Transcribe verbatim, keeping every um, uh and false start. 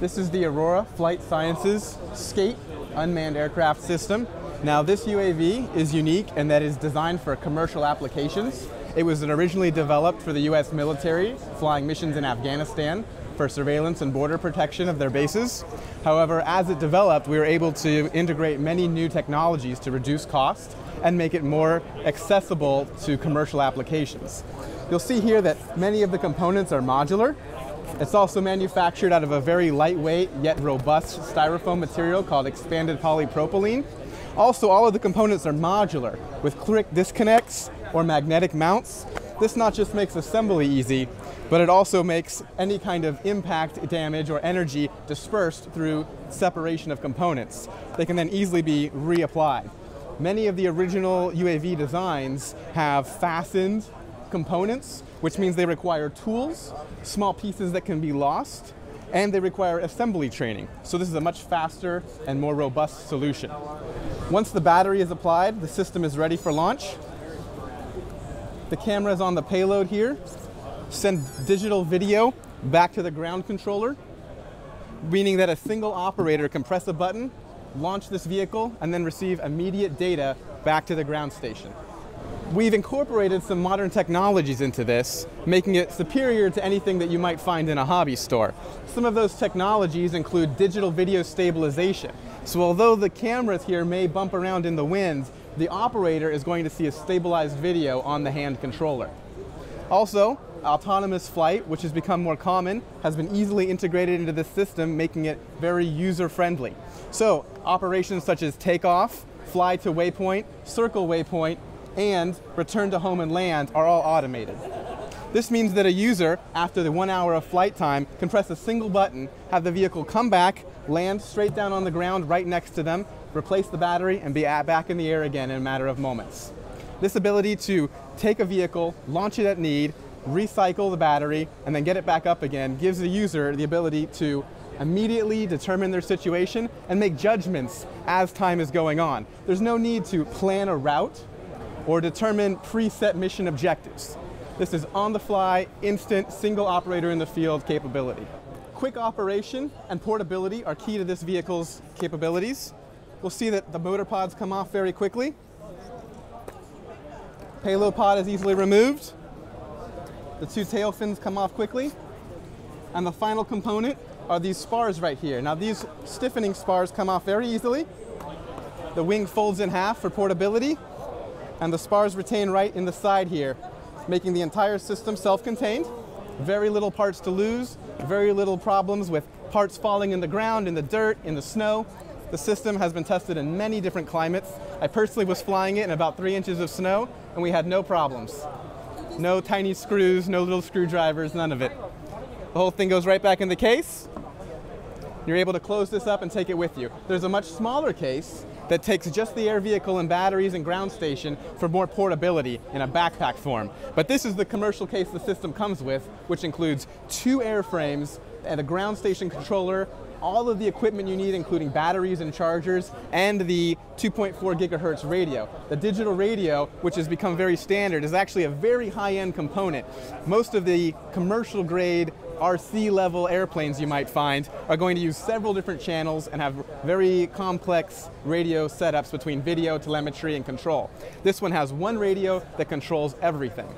This is the Aurora Flight Sciences Skate unmanned aircraft system. Now this U A V is unique in that it is designed for commercial applications. It was originally developed for the U S military, flying missions in Afghanistan for surveillance and border protection of their bases. However, as it developed, we were able to integrate many new technologies to reduce cost and make it more accessible to commercial applications. You'll see here that many of the components are modular. It's also manufactured out of a very lightweight yet robust styrofoam material called expanded polypropylene. Also, all of the components are modular with quick disconnects or magnetic mounts. This not just makes assembly easy, but it also makes any kind of impact, damage, or energy dispersed through separation of components. They can then easily be reapplied. Many of the original U A V designs have fastened components, which means they require tools, small pieces that can be lost, and they require assembly training. So this is a much faster and more robust solution. Once the battery is applied, the system is ready for launch. The camera is on the payload here. Send digital video back to the ground controller, meaning that a single operator can press a button, launch this vehicle, and then receive immediate data back to the ground station. We've incorporated some modern technologies into this, making it superior to anything that you might find in a hobby store. Some of those technologies include digital video stabilization. So although the cameras here may bump around in the wind, the operator is going to see a stabilized video on the hand controller. Also, autonomous flight, which has become more common, has been easily integrated into this system, making it very user-friendly. So operations such as takeoff, fly to waypoint, circle waypoint, and return to home and land are all automated. This means that a user, after the one hour of flight time, can press a single button, have the vehicle come back, land straight down on the ground right next to them, replace the battery, and be at, back in the air again in a matter of moments. This ability to take a vehicle, launch it at need, recycle the battery, and then get it back up again gives the user the ability to immediately determine their situation and make judgments as time is going on. There's no need to plan a route or determine preset mission objectives. This is on-the-fly, instant, single operator in the field capability. Quick operation and portability are key to this vehicle's capabilities. We'll see that the motor pods come off very quickly. Payload pod is easily removed. The two tail fins come off quickly. And the final component are these spars right here. Now these stiffening spars come off very easily. The wing folds in half for portability, and the spars retain right in the side here, making the entire system self-contained. Very little parts to lose, very little problems with parts falling in the ground, in the dirt, in the snow. The system has been tested in many different climates. I personally was flying it in about three inches of snow, and we had no problems. No tiny screws, no little screwdrivers, none of it. The whole thing goes right back in the case. You're able to close this up and take it with you. There's a much smaller case that takes just the air vehicle and batteries and ground station for more portability in a backpack form. But this is the commercial case the system comes with, which includes two airframes and a ground station controller, all of the equipment you need, including batteries and chargers, and the two point four gigahertz radio. The digital radio, which has become very standard, is actually a very high-end component. Most of the commercial grade R C level airplanes you might find are going to use several different channels and have very complex radio setups between video, telemetry, and control. This one has one radio that controls everything.